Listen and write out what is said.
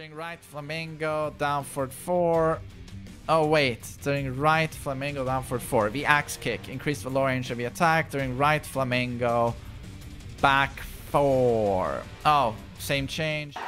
Turning right, Flamengo, down for 4. Oh wait, turning right, Flamengo, down for 4. The axe kick, increased the lower range of the attack. Turning right, Flamengo, back 4. Oh, same change.